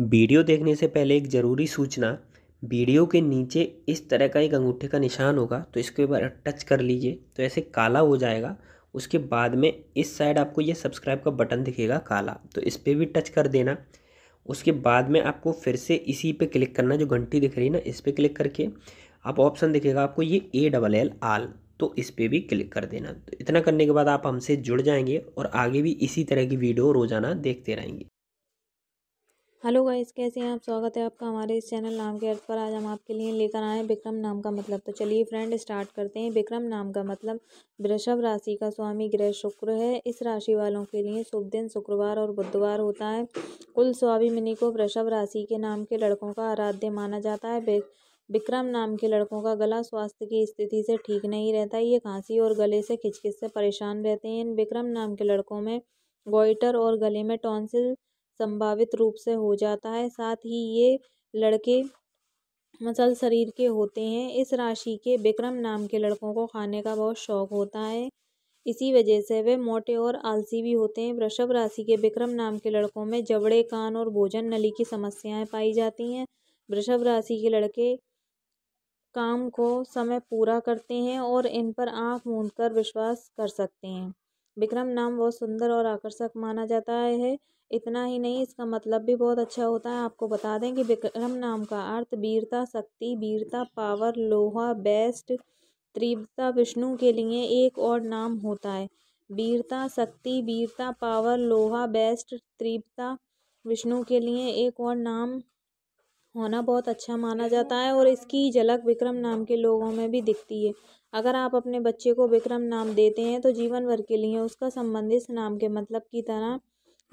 Video देखने से पहले एक ज़रूरी सूचना, वीडियो के नीचे इस तरह का एक अंगूठे का निशान होगा तो इसको एक बार टच कर लीजिए तो ऐसे काला हो जाएगा। उसके बाद में इस साइड आपको ये सब्सक्राइब का बटन दिखेगा काला, तो इस पर भी टच कर देना। उसके बाद में आपको फिर से इसी पे क्लिक करना, जो घंटी दिख रही है ना, इस पर क्लिक करके आप ऑप्शन दिखेगा आपको ये ALL, तो इस पर भी क्लिक कर देना। तो इतना करने के बाद आप हमसे जुड़ जाएंगे और आगे भी इसी तरह की वीडियो रोज़ाना देखते रहेंगे। हेलो गाइस, कैसे हैं आप? स्वागत है आपका हमारे इस चैनल नाम के अर्थ पर। आज हम आपके लिए लेकर आए हैं विक्रम नाम का मतलब। तो चलिए फ्रेंड स्टार्ट करते हैं। विक्रम नाम का मतलब वृषभ राशि का स्वामी ग्रह शुक्र है। इस राशि वालों के लिए शुभ दिन शुक्रवार और बुधवार होता है। कुल स्वाभिमनी को वृषभ राशि के नाम के लड़कों का आराध्य माना जाता है। विक्रम नाम के लड़कों का गला स्वास्थ्य की स्थिति से ठीक नहीं रहता। ये खांसी और गले से खिचखिच से परेशान रहते हैं। विक्रम नाम के लड़कों में गोइटर और गले में टॉन्सिल संभावित रूप से हो जाता है। साथ ही ये लड़के मसल शरीर के होते हैं। इस राशि के विक्रम नाम के लड़कों को खाने का बहुत शौक होता है, इसी वजह से वे मोटे और आलसी भी होते हैं। वृषभ राशि के विक्रम नाम के लड़कों में जबड़े, कान और भोजन नली की समस्याएं पाई जाती हैं। वृषभ राशि के लड़के काम को समय पूरा करते हैं और इन पर आँख मूंद कर विश्वास कर सकते हैं। विक्रम नाम बहुत सुंदर और आकर्षक माना जाता है। इतना ही नहीं, इसका मतलब भी बहुत अच्छा होता है। आपको बता दें कि विक्रम नाम का अर्थ वीरता, शक्ति, वीरता, पावर, लोहा, बेस्ट, तीव्रता विष्णु के लिए एक और नाम होता है। वीरता, शक्ति, वीरता, पावर, लोहा, बेस्ट, तीव्रता विष्णु के लिए एक और नाम होना बहुत अच्छा माना जाता है और इसकी झलक विक्रम नाम के लोगों में भी दिखती है। अगर आप अपने बच्चे को विक्रम नाम देते हैं तो जीवन भर के लिए उसका संबंधित नाम के मतलब की तरह,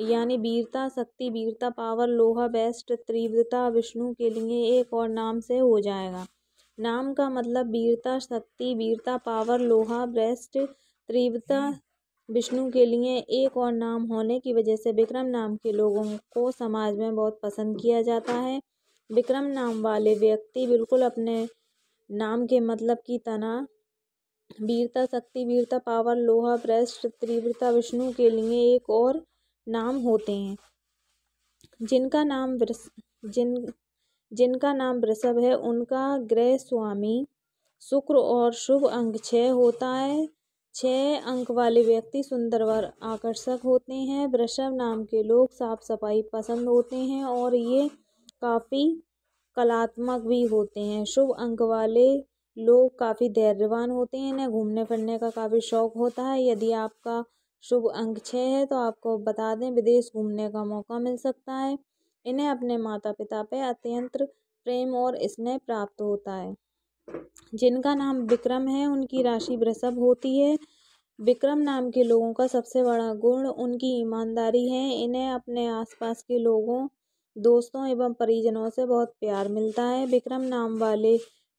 यानी वीरता, शक्ति, वीरता, पावर, लोहा, बेस्ट, तीव्रता विष्णु के लिए एक और नाम से हो जाएगा। नाम का मतलब वीरता, शक्ति, वीरता, पावर, लोहा, बेस्ट, तीव्रता विष्णु के लिए एक और नाम होने की वजह से विक्रम नाम के लोगों को समाज में बहुत पसंद किया जाता है। विक्रम नाम वाले व्यक्ति बिल्कुल अपने नाम के मतलब की तरह वीरता, शक्ति, वीरता, पावर, लोहा, बेस्ट, तीव्रता विष्णु के लिए एक और नाम होते हैं। जिनका नाम वृषभ है, उनका ग्रह स्वामी शुक्र और शुभ अंक 6 होता है। 6 अंक वाले व्यक्ति सुंदर और आकर्षक होते हैं। वृषभ नाम के लोग साफ सफाई पसंद होते हैं और ये काफ़ी कलात्मक भी होते हैं। शुभ अंक वाले लोग काफ़ी धैर्यवान होते हैं। इन्हें घूमने फिरने का काफ़ी शौक होता है। यदि आपका शुभ अंक 6 है तो आपको बता दें विदेश घूमने का मौका मिल सकता है। इन्हें अपने माता पिता पे अत्यंत प्रेम और स्नेह प्राप्त होता है। जिनका नाम विक्रम है, उनकी राशि वृषभ होती है। विक्रम नाम के लोगों का सबसे बड़ा गुण उनकी ईमानदारी है। इन्हें अपने आसपास के लोगों, दोस्तों एवं परिजनों से बहुत प्यार मिलता है। विक्रम नाम वाले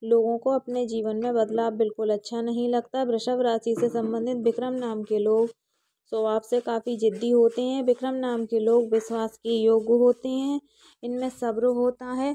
लोगों को अपने जीवन में बदलाव बिल्कुल अच्छा नहीं लगता। वृषभ राशि से संबंधित विक्रम नाम के लोग स्वभाव से काफ़ी जिद्दी होते हैं। विक्रम नाम के लोग विश्वास के योग्य होते हैं। इनमें सब्र होता है।